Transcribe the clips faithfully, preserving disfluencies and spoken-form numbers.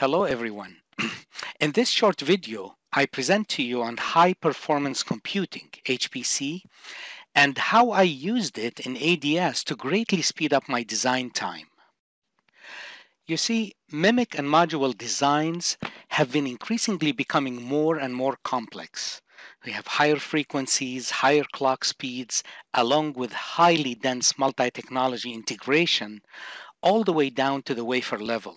Hello everyone. In this short video, I present to you on high performance computing, H P C, and how I used it in A D S to greatly speed up my design time. You see, M M I C and module designs have been increasingly becoming more and more complex. We have higher frequencies, higher clock speeds, along with highly dense multi-technology integration, all the way down to the wafer level.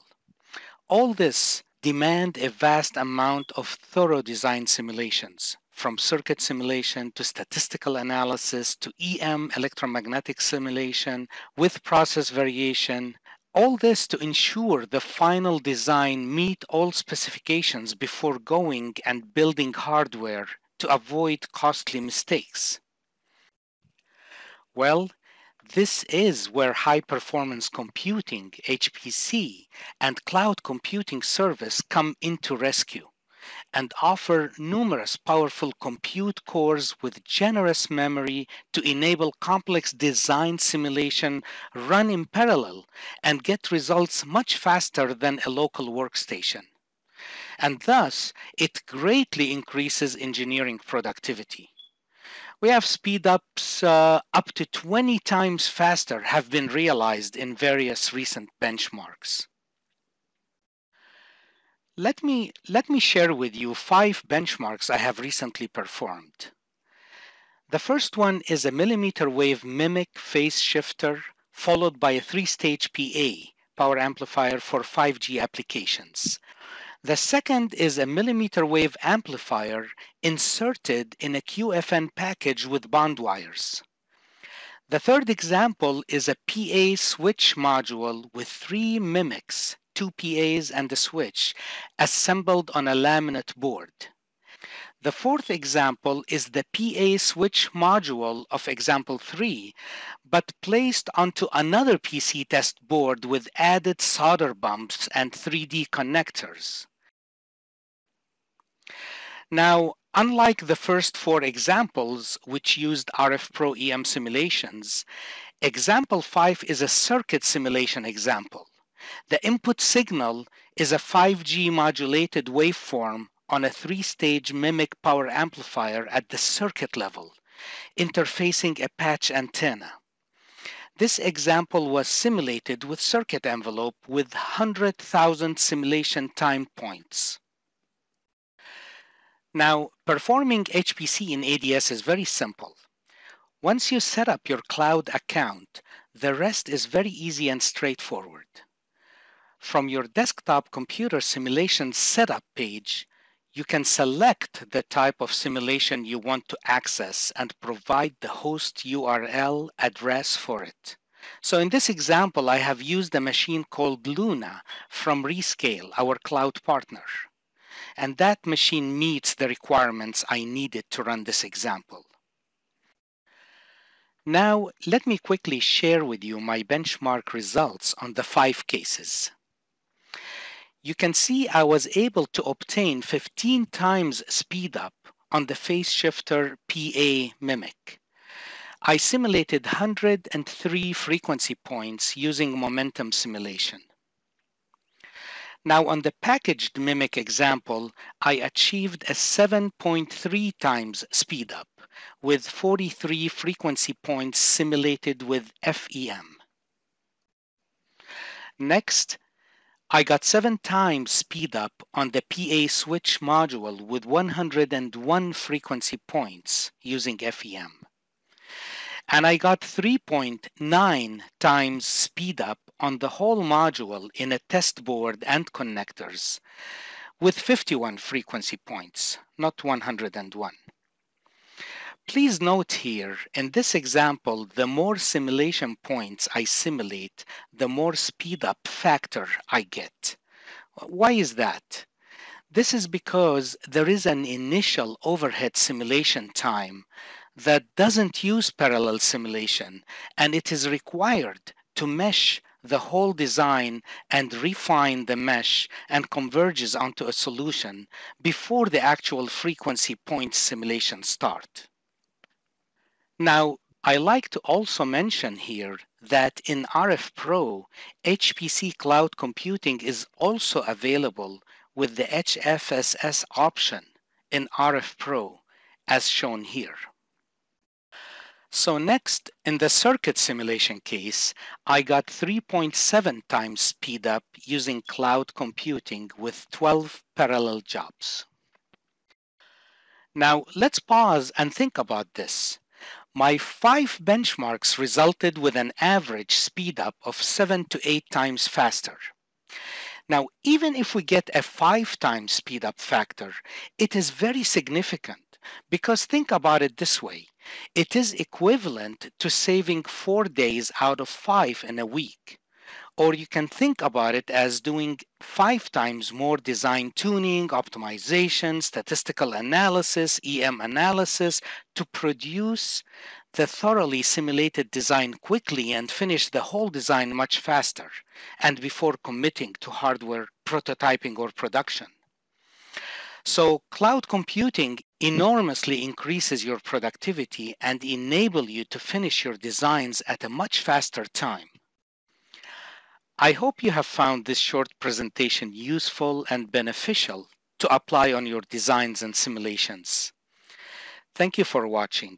All this demands a vast amount of thorough design simulations, from circuit simulation to statistical analysis to E M electromagnetic simulation with process variation, all this to ensure the final design meets all specifications before going and building hardware to avoid costly mistakes. Well, this is where high-performance computing, H P C, and cloud computing service come into rescue and offer numerous powerful compute cores with generous memory to enable complex design simulation run in parallel and get results much faster than a local workstation. And thus, it greatly increases engineering productivity. We have speed ups uh, up to twenty times faster have been realized in various recent benchmarks. Let me, let me share with you five benchmarks I have recently performed. The first one is a millimeter wave M M I C phase shifter, followed by a three-stage P A, power amplifier for five G applications. The second is a millimeter wave amplifier inserted in a Q F N package with bond wires. The third example is a P A switch module with three M M I Cs, two P As and a switch, assembled on a laminate board. The fourth example is the P A switch module of example three, but placed onto another P C test board with added solder bumps and three D connectors. Now, unlike the first four examples, which used R F Pro E M simulations, example five is a circuit simulation example. The input signal is a five G modulated waveform on a three-stage M M I C power amplifier at the circuit level, interfacing a patch antenna. This example was simulated with circuit envelope with one hundred thousand simulation time points. Now, performing H P C in A D S is very simple. Once you set up your cloud account, the rest is very easy and straightforward. From your desktop computer simulation setup page, you can select the type of simulation you want to access and provide the host U R L address for it. So in this example, I have used a machine called Luna from Rescale, our cloud partner. And that machine meets the requirements I needed to run this example. Now, let me quickly share with you my benchmark results on the five cases. You can see I was able to obtain fifteen times speed up on the phase shifter P A M M I C. I simulated one hundred three frequency points using momentum simulation. Now on the packaged M M I C example, I achieved a seven point three times speed up with forty-three frequency points simulated with F E M. Next, I got seven times speed up on the P A switch module with one hundred one frequency points using F E M. And I got three point nine times speed up on the whole module in a test board and connectors with fifty-one frequency points, not one hundred one. Please note here, in this example, the more simulation points I simulate, the more speed up factor I get. Why is that? This is because there is an initial overhead simulation time that doesn't use parallel simulation, and it is required to mesh the whole design and refine the mesh and converges onto a solution before the actual frequency point simulation starts. Now, I like to also mention here that in R F Pro, H P C cloud computing is also available with the H F S S option in R F Pro, as shown here. So next, in the circuit simulation case, I got three point seven times speed up using cloud computing with twelve parallel jobs. Now let's pause and think about this. My five benchmarks resulted with an average speed up of seven to eight times faster. Now, even if we get a five times speed up factor, it is very significant because think about it this way. It is equivalent to saving four days out of five in a week. Or you can think about it as doing five times more design tuning, optimization, statistical analysis, E M analysis to produce the thoroughly simulated design quickly and finish the whole design much faster and before committing to hardware prototyping or production. So cloud computing enormously increases your productivity and enable you to finish your designs at a much faster time. I hope you have found this short presentation useful and beneficial to apply on your designs and simulations. Thank you for watching.